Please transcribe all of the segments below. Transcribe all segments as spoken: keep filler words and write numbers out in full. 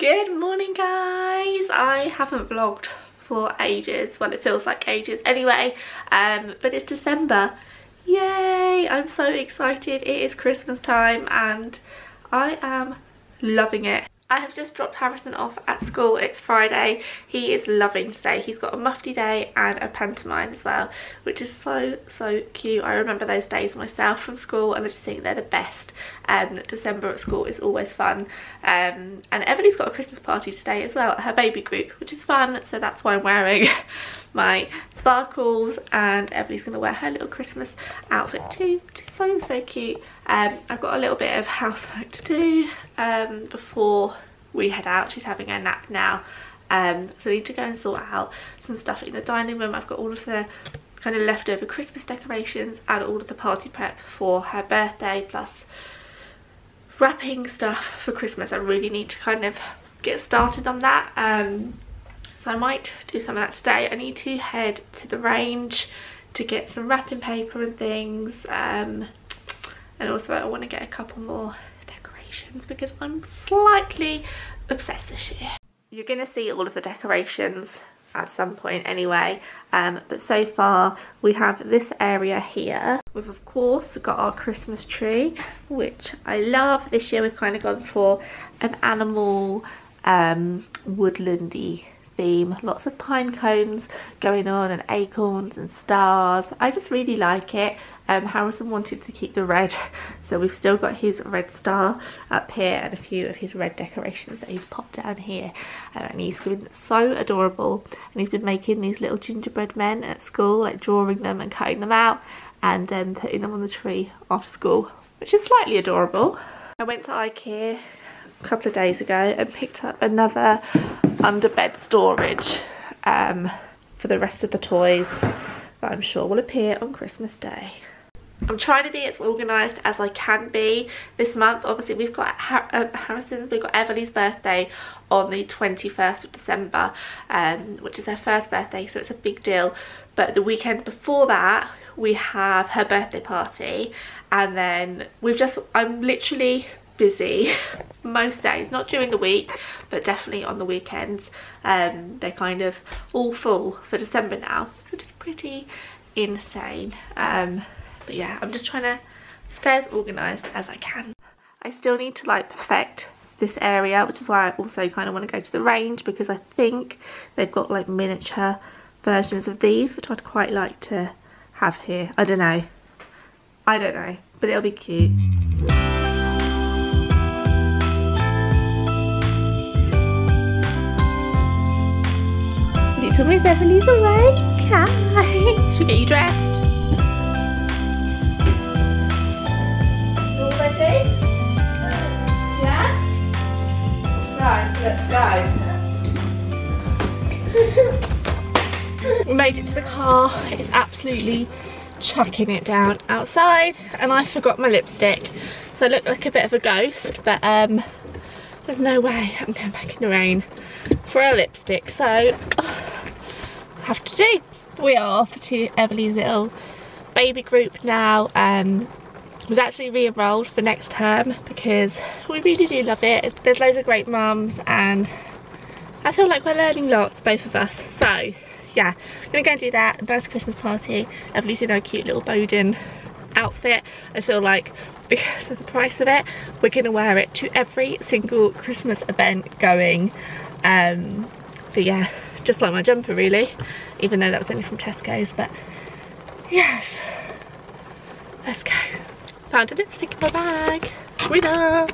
Good morning guys. I haven't vlogged for ages. Well, it feels like ages anyway, um but it's December. Yay, I'm so excited. It is Christmas time and I am loving it. I have just dropped Harrison off at school. It's Friday. He is loving today. He's got a mufti day and a pantomime as well, which is so, so cute. I remember those days myself from school and I just think they're the best. Um, December at school is always fun. Um, and Emily's got a Christmas party today as well at her baby group, which is fun. So that's why I'm wearing my sparkles, and Emily's going to wear her little Christmas outfit too, which is so, so cute. Um, I've got a little bit of housework to do um, before we head out. She's having her nap now, um, so I need to go and sort out some stuff in the dining room. I've got all of the kind of leftover Christmas decorations and all of the party prep for her birthday, plus wrapping stuff for Christmas. I really need to kind of get started on that. Um, So I might do some of that today. I need to head to the range to get some wrapping paper and things. Um, and also I want to get a couple more decorations because I'm slightly obsessed this year. You're going to see all of the decorations at some point anyway. Um, but so far we have this area here. We've of course got our Christmas tree, which I love. This year we've kind of gone for an animal um, woodlandy theme. Lots of pine cones going on and acorns and stars. I just really like it. Um, Harrison wanted to keep the red, so we've still got his red star up here and a few of his red decorations that he's popped down here. Um, and he's been so adorable, and he's been making these little gingerbread men at school, like drawing them and cutting them out and then um, putting them on the tree after school, which is slightly adorable. I went to IKEA a couple of days ago and picked up another under bed storage um, for the rest of the toys that I'm sure will appear on Christmas Day. I'm trying to be as organised as I can be this month. Obviously we've got Har uh, Harrison's, we've got Everly's birthday on the twenty-first of December, um, which is her first birthday, so it's a big deal. But the weekend before that we have her birthday party, and then we've just, I'm literally busy most days, not during the week but definitely on the weekends. Um they're kind of all full for December now, which is pretty insane. Um but yeah, I'm just trying to stay as organized as I can. I still need to like perfect this area, which is why I also kind of want to go to the range, because I think they've got like miniature versions of these which I'd quite like to have here. I don't know, I don't know, but it'll be cute. So Miss Emily's awake. Hi. Should we get you dressed? You all ready? Yeah? Right, let's go. We made it to the car. It's absolutely chucking it down outside, and I forgot my lipstick, so I look like a bit of a ghost. But um, there's no way I'm going back in the rain for a lipstick, so. Oh, have to do. We are off to Emily's little baby group now. Um, we've actually re-enrolled for next term because we really do love it. There's loads of great mums and I feel like we're learning lots, both of us. So yeah, I'm gonna go and do that. Nice Christmas party. Emily's in our cute little Boden outfit. I feel like because of the price of it, we're gonna wear it to every single Christmas event going. Um, but yeah, just like my jumper really, even though that was only from Tesco's. But yes, let's go. Found a lipstick in my bag. With her.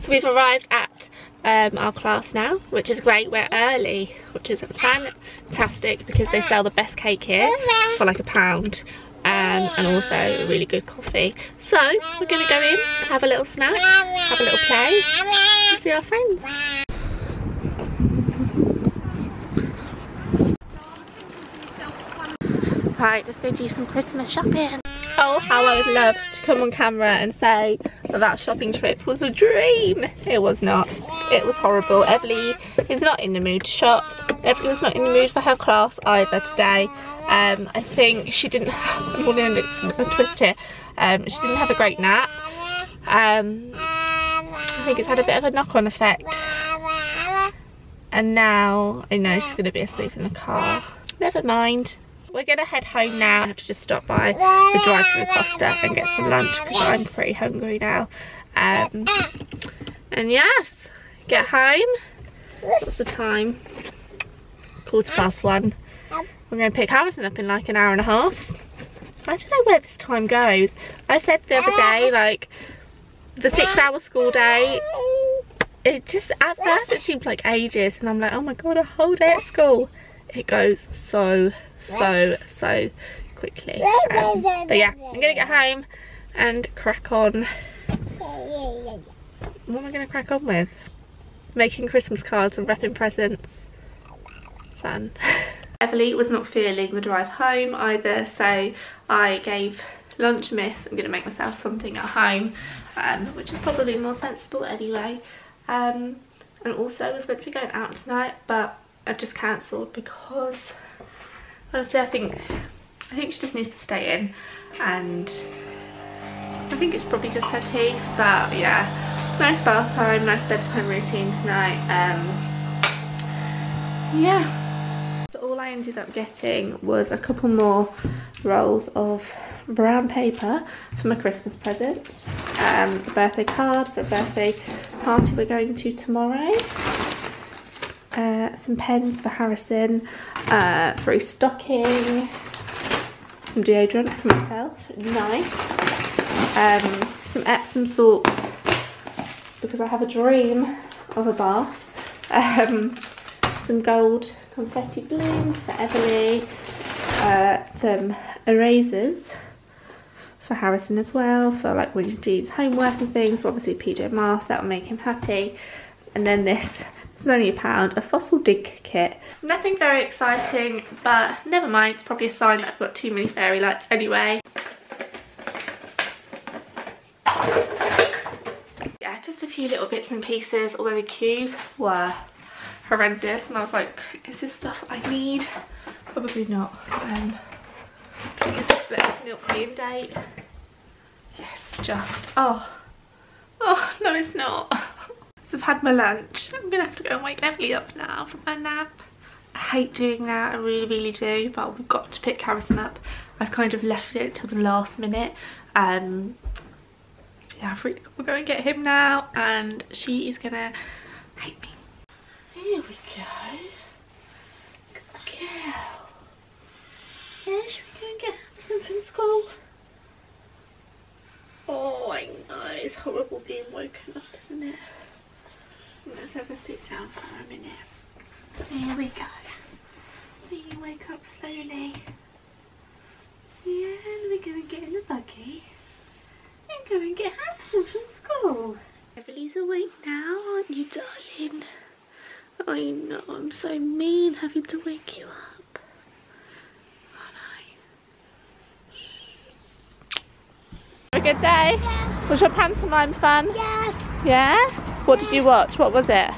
So we've arrived at um, our class now, which is great. We're early, which is fantastic because they sell the best cake here for like a pound, um, and also a really good coffee. So we're going to go in, have a little snack, have a little play, and see our friends. Right, let's go do some Christmas shopping. Oh, how I would love to come on camera and say that that shopping trip was a dream. It was not. It was horrible. Everly is not in the mood to shop. Everly was not in the mood for her class either today. Um, I think she didn't, I'm going to twist here, um, she didn't have a great nap. Um, I think it's had a bit of a knock-on effect. And now I know she's going to be asleep in the car. Never mind. We're going to head home now. I have to just stop by the drive-thru Costa and get some lunch because I'm pretty hungry now. Um, and yes, get home. What's the time? Quarter past one. We're going to pick Harrison up in like an hour and a half. I don't know where this time goes. I said the other day, like, the six-hour school day, it just, at first it seemed like ages, and I'm like, oh my god, a whole day at school. It goes so, so, so quickly. Um, but yeah, I'm going to get home and crack on. What am I going to crack on with? Making Christmas cards and wrapping presents. Fun. Beverly was not feeling the drive home either, so I gave lunch a miss. I'm going to make myself something at home, um, which is probably more sensible anyway. Um, and also I was meant to be going out tonight, but I've just cancelled because honestly I think I think she just needs to stay in, and I think it's probably just her teeth. But yeah, nice bath time, nice bedtime routine tonight. Um, yeah. So all I ended up getting was a couple more rolls of brown paper for my Christmas presents, um, a birthday card for a birthday party we're going to tomorrow, uh, some pens for Harrison, uh, for his stocking, some deodorant for myself, nice, um, some Epsom salts because I have a dream of a bath, um, some gold confetti balloons for Everly, uh, some erasers for Harrison as well, for like when he does homework and things. So obviously P J Masks, that'll make him happy. And then this, this is only a pound, a fossil dig kit. Nothing very exciting, but never mind, it's probably a sign that I've got too many fairy lights anyway. Yeah, just a few little bits and pieces, although the queues were horrendous, and I was like, is this stuff I need? Probably not. Um, I think it's like milk green date. Yes, just, oh, oh, no it's not. So I've had my lunch. I'm gonna have to go and wake Beverly up now from her nap. I hate doing that, I really, really do, but we've got to pick Harrison up. I've kind of left it till the last minute. Um, yeah, I've really got to go and get him now, and she is gonna hate me. Here we go. Good girl. Yeah, should we go and get Harrison from school? Oh, I know. It's horrible being woken up, isn't it? Let's have a sit down for a minute. Here we go. You wake up slowly. Yeah, and we go and get in the buggy. And go and get Harrison from school. Everybody's awake now, aren't you, darling? I know, I'm so mean having to wake you up, aren't I? Have a good day? Yes. Was your pantomime fun? Yes. Yeah? What yes. did you watch? What was it?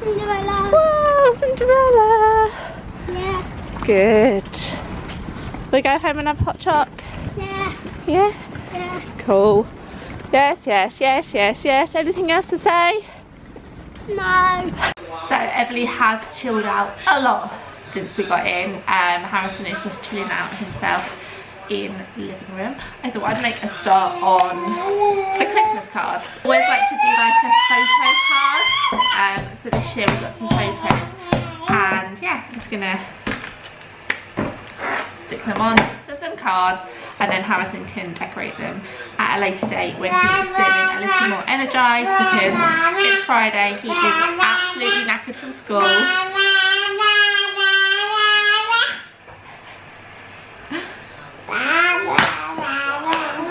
Cinderella. Whoa, Cinderella. Yes. Good. We go home and have hot choc? Yes. Yeah? Yes. Cool. Yes, yes, yes, yes, yes. Anything else to say? No. So Everly has chilled out a lot since we got in. Um, Harrison is just chilling out himself in the living room. I thought I'd make a start on the Christmas cards. I always like to do like a photo card. Um, so this year we've got some photos, and yeah, I'm just gonna stick them on to some cards, and then Harrison can decorate them at a later date when he's feeling a little more energised, because it's Friday, he is absolutely knackered from school.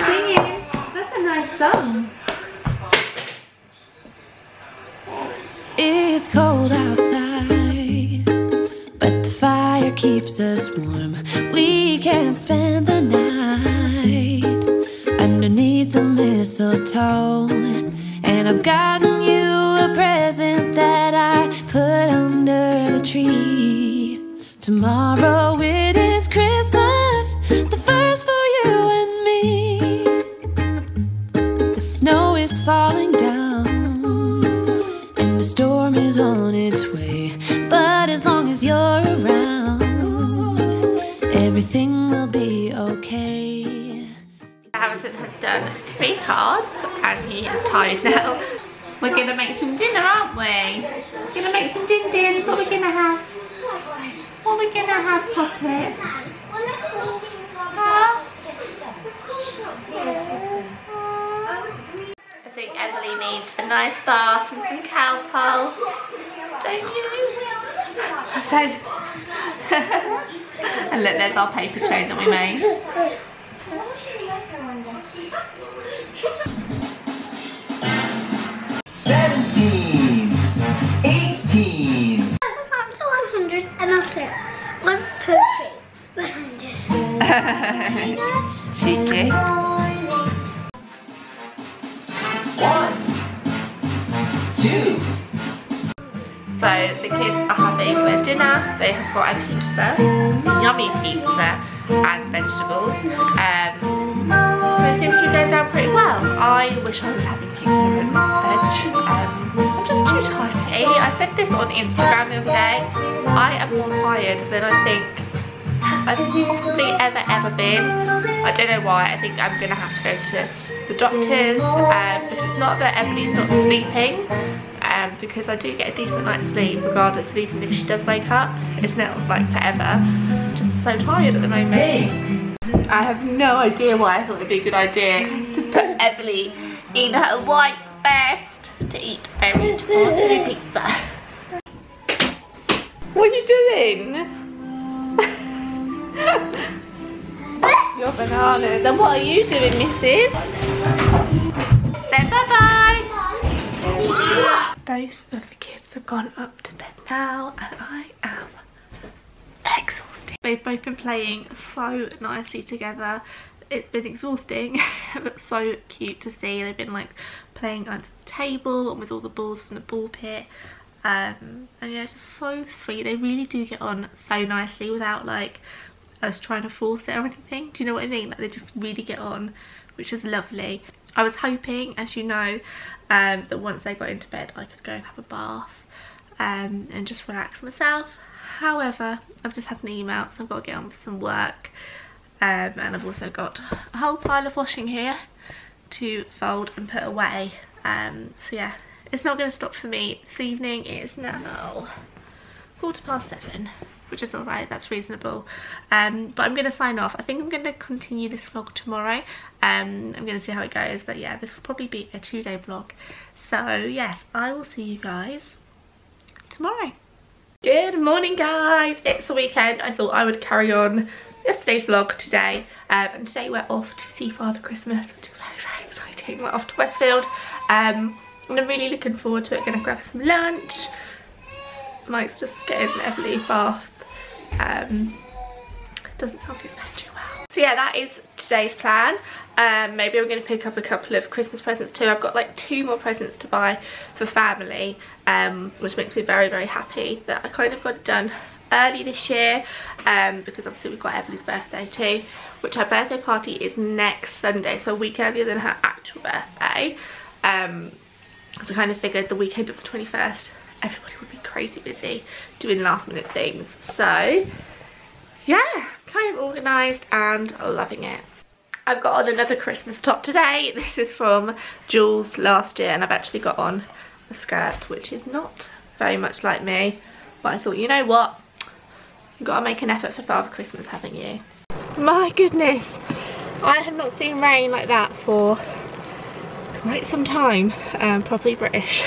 Singing, that's a nice song. It's cold outside, but the fire keeps us warm. We can spend the night underneath the mistletoe, and I've gotten you a present that I put under the tree. Tomorrow it is Christmas, the first for you and me. The snow is falling down, storm is on its way, but as long as you're around, everything will be okay. Harrison has done three cards and he is tired now. We're gonna make some dinner, aren't we? We're gonna make some din dins. What are we gonna have? What are we gonna have, Pocket? Huh? I think Emily needs a nice bath and some cowpole, don't you? And look, there's our paper tray that we made. seventeen, eighteen. I've got to one hundred and I'll say, I'm perfect. one hundred. Cheeky. One, two. So the kids are having their dinner. They have got a pizza, yummy pizza and vegetables. Um, they seem to be going down pretty well. I wish I was having pizza and veg. Um, I'm just too tired to eat. I said this on Instagram the other day. I am more tired than I think I've possibly ever ever been. I don't know why. I think I'm going to have to go to the doctor's. Um, it's not that Emily's not sleeping. Um, because I do get a decent night's sleep regardless of even if she does wake up. It's not like forever. I'm just so tired at the moment. I have no idea why I thought it'd be a good idea to put Emily in her white vest to eat very ordinary pizza. What are you doing? Your bananas. And what are you doing, missus? Say bye-bye. Both of the kids have gone up to bed now and I am exhausted. They've both been playing so nicely together. It's been exhausting but so cute to see. They've been like playing under the table and with all the balls from the ball pit. Um, and yeah, it's just so sweet. They really do get on so nicely without like us trying to force it or anything. Do you know what I mean? Like, they just really get on, which is lovely. I was hoping, as you know, um, that once they got into bed I could go and have a bath um, and just relax myself. However, I've just had an email, so I've got to get on with some work. Um, and I've also got a whole pile of washing here to fold and put away. Um, so yeah, it's not going to stop for me this evening. It is now quarter past seven, which is alright, that's reasonable. Um, but I'm going to sign off. I think I'm going to continue this vlog tomorrow. Um, I'm going to see how it goes, but yeah, this will probably be a two day vlog. So yes, I will see you guys tomorrow. Good morning guys, it's the weekend. I thought I would carry on yesterday's vlog today. Um, and today we're off to see Father Christmas, which is very, very exciting. We're off to Westfield. Um, and I'm really looking forward to it. Going to grab some lunch. Mike's just getting heavily bathed. Um, doesn't sound his bed too well. So yeah, that is today's plan. Um, maybe I'm going to pick up a couple of Christmas presents too. I've got like two more presents to buy for family, um, which makes me very, very happy that I kind of got it done early this year, um, because obviously we've got Emily's birthday too, which her birthday party is next Sunday, so a week earlier than her actual birthday. Um, because I kind of figured the weekend of the twenty-first, everybody would be crazy busy doing last minute things. So yeah, kind of organised and loving it. I've got on another Christmas top today. This is from Jules last year and I've actually got on a skirt which is not very much like me, but I thought, you know what, you've got to make an effort for Father Christmas, haven't you? My goodness, I have not seen rain like that for quite some time. Um, probably British.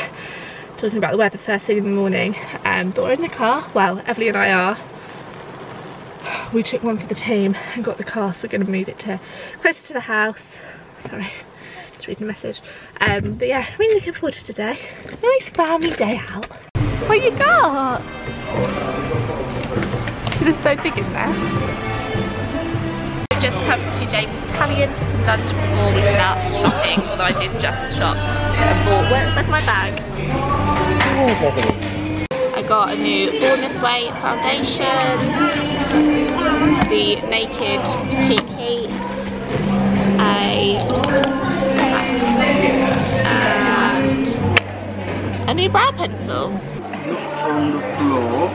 Talking about the weather first thing in the morning, um, but we're in the car. Well, Evelyn and I are. We took one for the team and got the car, so we're going to move it to closer to the house. Sorry, just reading the message. Um, but yeah, really looking forward to today. Nice balmy day out. What you got? It's so big in there. We've just come to Jamie's Italian for some lunch before we start shopping. Although I did just shop. Where's well, my bag? I got a new Born This Way foundation, the Naked Heat, a and a a new brow pencil. Not on the floor.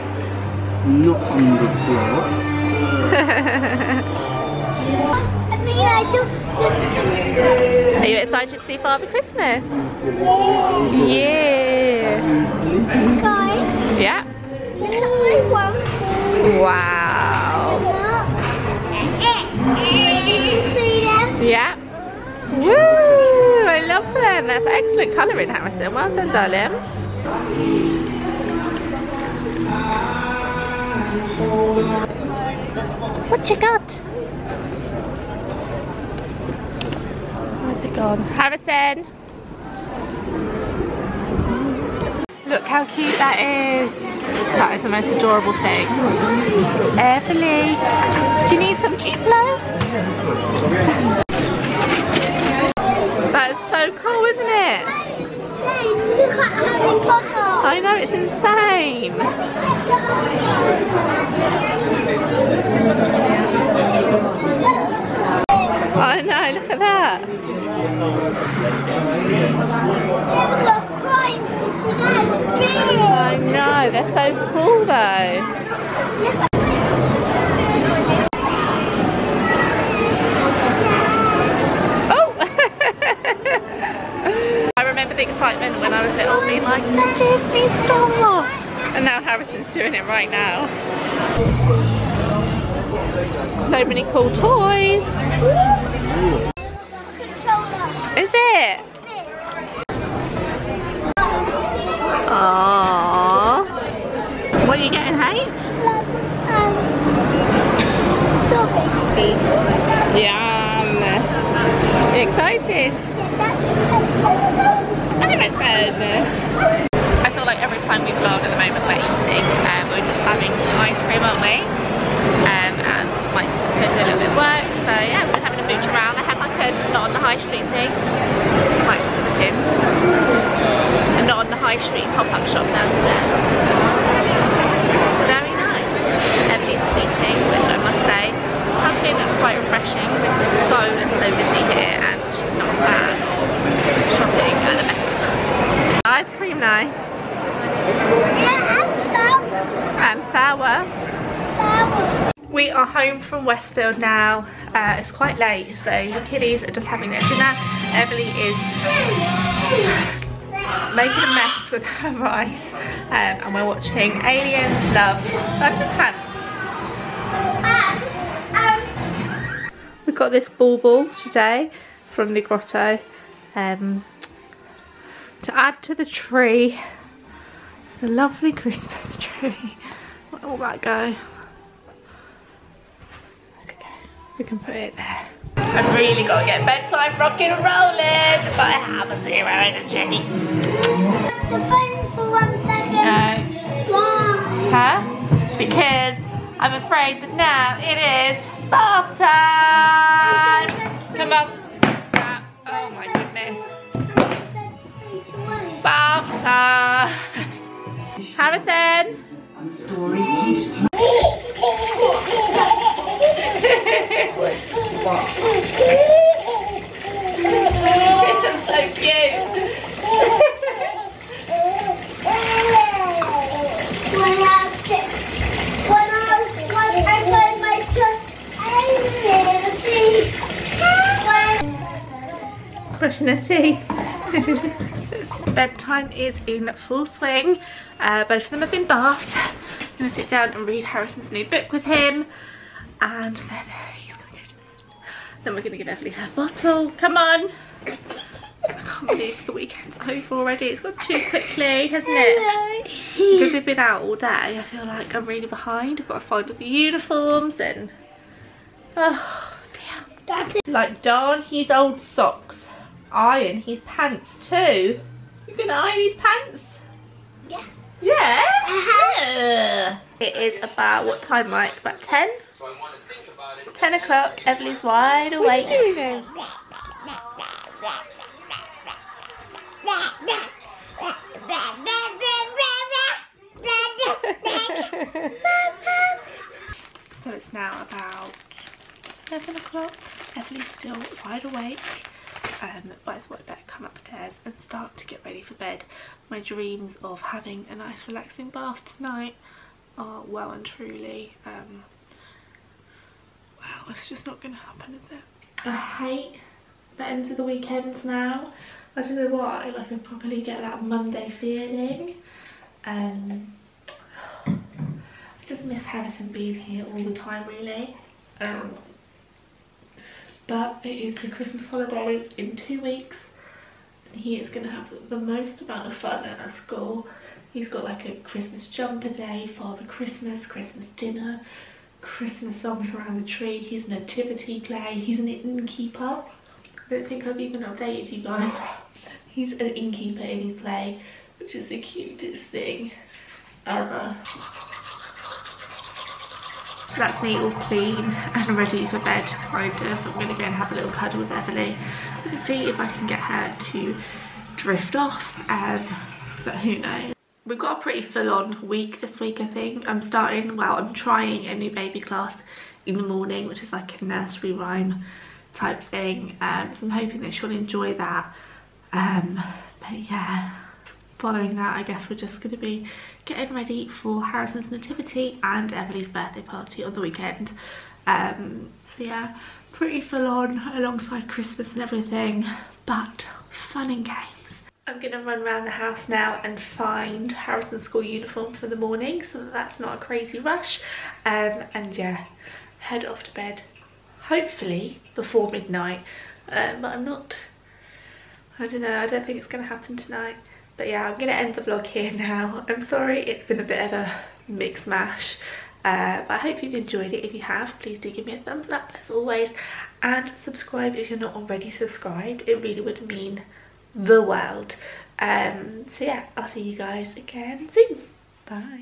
Not on the floor. I mean, I just... Are you excited to see Father Christmas? Yeah. Guys. Yeah. Look at my one. Wow. Yeah. Woo! I love them. That's excellent colouring, Harrison. Well done, darling. What you got? Where's it gone? Harrison! Look how cute that is. That is the most adorable thing. Everly, do you need some Duplo? That is so cool, isn't it? Look at Harry Potter! I know, it's insane! I know, look at that! I know, they're so cool though! Excitement when I was little, being like, "Cheers, be strong!" And now Harrison's doing it right now. So many cool toys. Is it? Aww. What are you getting, H? Yum. Are you excited? I feel like every time we vlog at the moment we're eating, um, we're just having some ice cream, aren't we? Um, and might just go do a little bit of work, so yeah, we're having a mooch around. I had like a Not on the High Street thing, might just look in. A Not on the High Street pop-up shop downstairs. Very nice. Emily's sleeping, which I must say has been quite refreshing because it's so and so busy here and she's not a fan of shopping at the best. Ice cream, nice. Yeah, and sour. And sour. sour. We are home from Westfield now. Uh, it's quite late, so the kiddies are just having their dinner. Everly is making a mess with her rice, um, and we're watching Aliens Love Underpants. We got this bauble today from the grotto. Um, To add to the tree, the lovely Christmas tree. Where will that go? Okay, we can put it there. I've really got to get bedtime rocking and rolling, but I have a zero energy. The phone for one second. No. Why? Huh? Because I'm afraid that now it is bath time. Come on. Oh my goodness. Bath time. Harrison. So cute. When I was when I was when I played my truck, I never see. Brushing her teeth. Bedtime is in full swing. Uh, both of them have been baths. I'm going to sit down and read Harrison's new book with him. And then he's going to go to bed. Then we're going to give Everly her bottle. Come on. I can't believe the weekend's over already. It's gone too quickly, hasn't it? Hello. Because we've been out all day. I feel like I'm really behind. I've got to find all the uniforms and... Oh, dear. That's it. Like, darn his old socks. Iron his pants too. You're gonna iron his pants? Yeah. Yeah? Uh-huh. Yeah. It is about, what time, Mike? About ten? So I want to think about it. ten o'clock, Everly's wide awake. What are you doing? So it's now about eleven o'clock. Everly's still wide awake. Um, but I've got back come upstairs and start to get ready for bed. My dreams of having a nice relaxing bath tonight are well and truly, um, well, it's just not going to happen, is it? I hate the ends of the weekends now. I don't know why, like I probably get that Monday feeling. Um, I just miss Harrison being here all the time, really. Um, but it is the Christmas holiday in two weeks. And he is going to have the most amount of fun at school. He's got like a Christmas jumper day, Father Christmas, Christmas dinner, Christmas songs around the tree, his nativity play, he's an innkeeper. I don't think I've even updated you guys. He's an innkeeper in his play, which is the cutest thing ever. That's me all clean and ready for bed, kind of. I'm going to go and have a little cuddle with Everly and see if I can get her to drift off, um, but who knows. We've got a pretty full-on week this week, I think. I'm starting, well, I'm trying a new baby class in the morning, which is like a nursery rhyme type thing. Um, so I'm hoping that she'll enjoy that. Um, but yeah, following that, I guess we're just going to be getting ready for Harrison's nativity and Emily's birthday party on the weekend. Um, so yeah, pretty full-on alongside Christmas and everything, but fun and games. I'm going to run around the house now and find Harrison's school uniform for the morning, so that's not a crazy rush. Um, and yeah, head off to bed, hopefully before midnight. Um, but I'm not, I don't know, I don't think it's going to happen tonight. But yeah, I'm going to end the vlog here now. I'm sorry it's been a bit of a mix mash. Uh, but I hope you've enjoyed it. If you have, please do give me a thumbs up as always. And subscribe if you're not already subscribed. It really would mean the world. Um so yeah, I'll see you guys again soon. Bye.